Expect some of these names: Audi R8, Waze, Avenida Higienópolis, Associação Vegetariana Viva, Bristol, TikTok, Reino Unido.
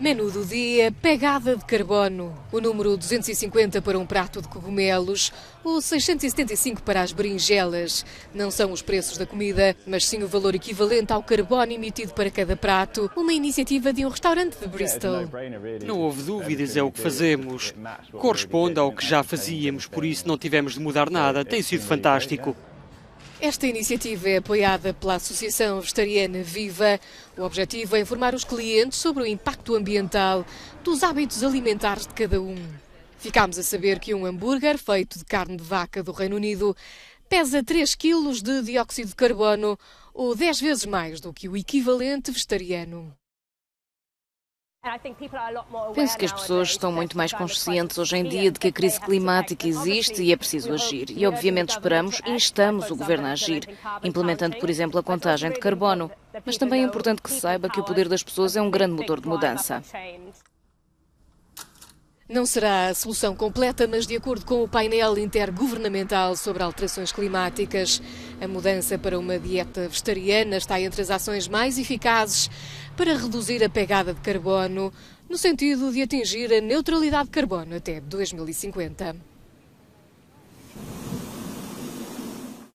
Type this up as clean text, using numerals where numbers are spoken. Menu do dia, pegada de carbono. O número 250 para um prato de cogumelos ou 675 para as berinjelas. Não são os preços da comida, mas sim o valor equivalente ao carbono emitido para cada prato. Uma iniciativa de um restaurante de Bristol. Não houve dúvidas, é o que fazemos. Corresponde ao que já fazíamos, por isso não tivemos de mudar nada. Tem sido fantástico. Esta iniciativa é apoiada pela Associação Vegetariana Viva. O objetivo é informar os clientes sobre o impacto ambiental dos hábitos alimentares de cada um. Ficámos a saber que um hambúrguer feito de carne de vaca do Reino Unido pesa 3 kg de dióxido de carbono, ou 10 vezes mais do que o equivalente vegetariano. Penso que as pessoas estão muito mais conscientes hoje em dia de que a crise climática existe e é preciso agir. E obviamente esperamos e instamos o Governo a agir, implementando, por exemplo, a contagem de carbono. Mas também é importante que se saiba que o poder das pessoas é um grande motor de mudança. Não será a solução completa, mas de acordo com o painel intergovernamental sobre alterações climáticas, a mudança para uma dieta vegetariana está entre as ações mais eficazes para reduzir a pegada de carbono, no sentido de atingir a neutralidade de carbono até 2050.